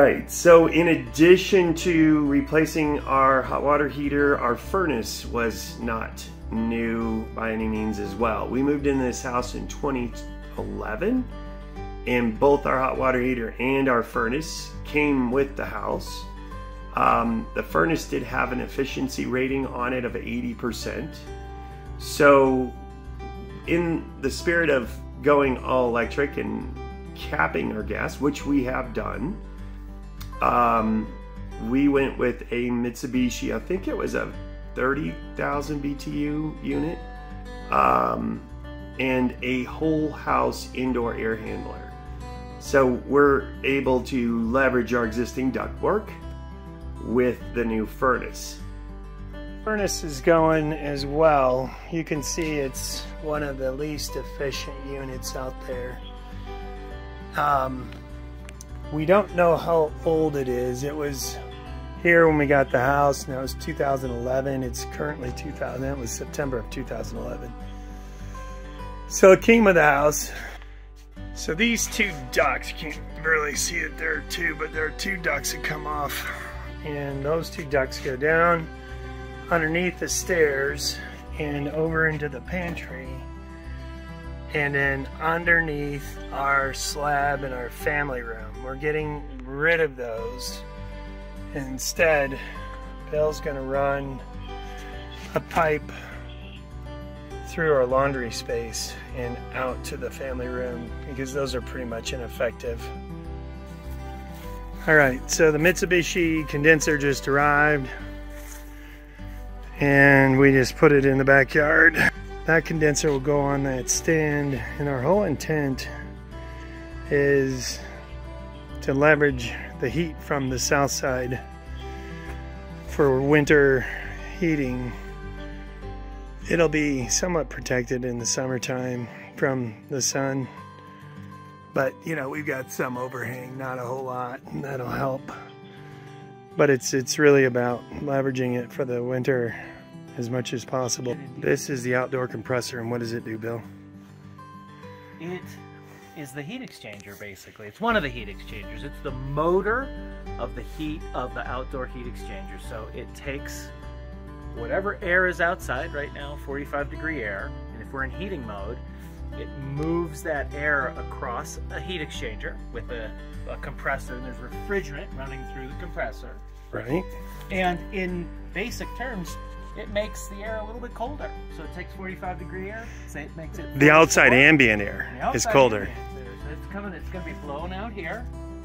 Alright, so in addition to replacing our hot water heater, our furnace was not new by any means as well. We moved into this house in 2011, and both our hot water heater and our furnace came with the house. The furnace did have an efficiency rating on it of 80%. So in the spirit of going all electric and capping our gas, which we have done, we went with a Mitsubishi. I think it was a 30,000 BTU unit, and a whole house indoor air handler. So we're able to leverage our existing ductwork with the new furnace. Furnace is going as well. You can see it's one of the least efficient units out there. We don't know how old it is. It was here when we got the house, and that was 2011. It's currently 2000. That was September of 2011. So it came with the house. So these two ducts, you can't really see it there too, but there are two ducts that come off, and those two ducts go down underneath the stairs and over into the pantry, and then underneath our slab in our family room. We're getting rid of those. Instead, Bill's gonna run a pipe through our laundry space and out to the family room, because those are pretty much ineffective. All right, so the Mitsubishi condenser just arrived, and we just put it in the backyard. That condenser will go on that stand, and our whole intent is to leverage the heat from the south side for winter heating. It'll be somewhat protected in the summertime from the sun, but you know, we've got some overhang, not a whole lot, and that'll help. But it's really about leveraging it for the winter as much as possible. This is the outdoor compressor, and what does it do, Bill? It is the heat exchanger, basically. It's one of the heat exchangers. It's the motor of the heat of the outdoor heat exchanger. So it takes whatever air is outside right now, 45 degree air, and if we're in heating mode, it moves that air across a heat exchanger with a compressor, and there's refrigerant running through the compressor. Right. And in basic terms, it makes the air a little bit colder. So it takes 45 degree air, so it makes it... The outside ambient air is colder. So it's going to be blown out here,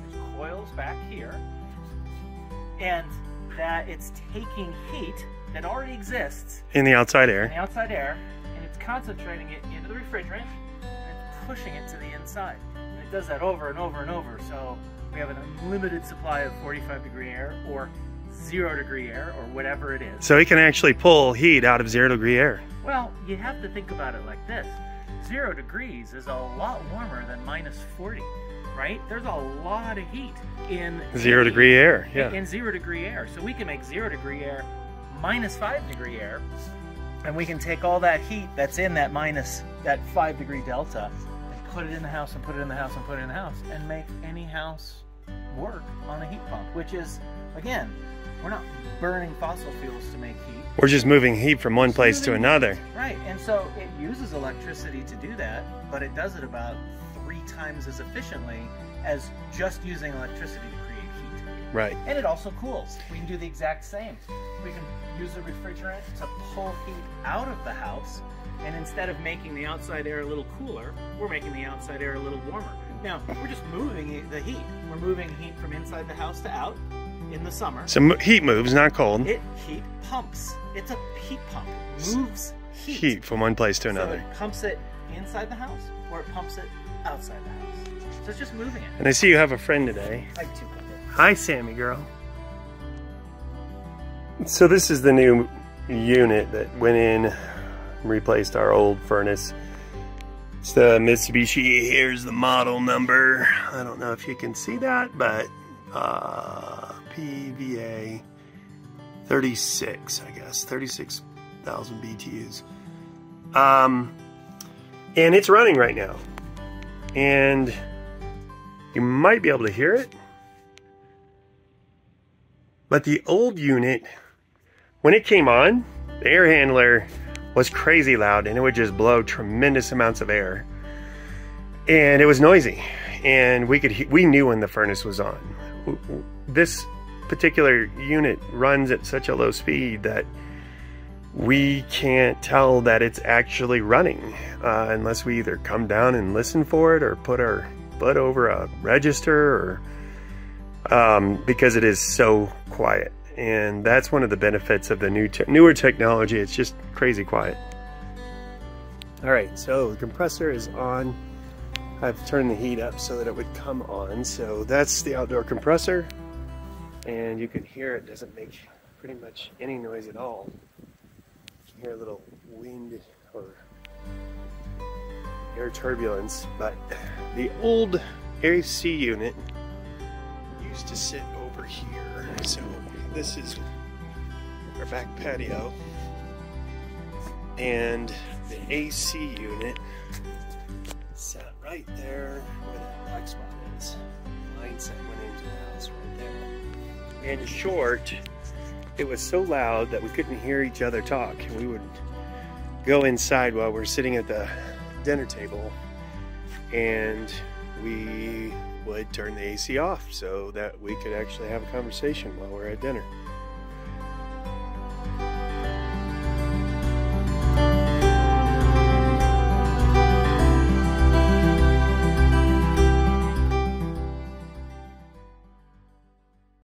there's coils back here, and that it's taking heat that already exists in the outside air, and it's concentrating it into the refrigerant, and it's pushing it to the inside. And it does that over and over and over, so we have an unlimited supply of 45 degree air, or 0 degree air, or whatever it is. So it can actually pull heat out of 0 degree air. Well, you have to think about it like this. 0 degrees is a lot warmer than -40, right? There's a lot of heat in 0 degree air. Yeah. In 0 degree air. So we can make 0 degree air -5 degree air, and we can take all that heat that's in that that 5 degree delta and put it in the house and put it in the house and put it in the house, and make any house work on a heat pump, which is, again, we're not burning fossil fuels to make heat. We're just moving heat from one place to another. Right, and so it uses electricity to do that, but it does it about 3 times as efficiently as just using electricity to create heat. Right. And it also cools. We can do the exact same. We can use a refrigerant to pull heat out of the house, and instead of making the outside air a little cooler, we're making the outside air a little warmer. Now, we're just moving the heat. We're moving heat from inside the house to out, in the summer. So heat moves, not cold. It heat pumps. It's a heat pump. It moves heat from one place to another. So it pumps it inside the house, or it pumps it outside the house. So it's just moving it. And I see you have a friend today. I do. Hi, Sammy girl. So this is the new unit that went in, replaced our old furnace. It's the Mitsubishi. Here's the model number. I don't know if you can see that, but PVA 36, I guess, 36,000 BTUs. And it's running right now. And you might be able to hear it. But the old unit, when it came on, the air handler was crazy loud and it would just blow tremendous amounts of air. And it was noisy, and we knew when the furnace was on. This particular unit runs at such a low speed that we can't tell that it's actually running unless we either come down and listen for it or put our butt over a register, or because it is so quiet. And that's one of the benefits of the newer technology. It's just crazy quiet. All right, so the compressor is on. I've turned the heat up so that it would come on. So that's the outdoor compressor, and you can hear it doesn't make pretty much any noise at all. Hear a little wind or air turbulence, but the old AC unit used to sit over here. So this is our back patio, and the AC unit sat right there where that black spot is. The line set went into the house right there. And short, it was so loud that we couldn't hear each other talk. We would go inside while we're sitting at the dinner table, and we would turn the AC off so that we could actually have a conversation while we're at dinner.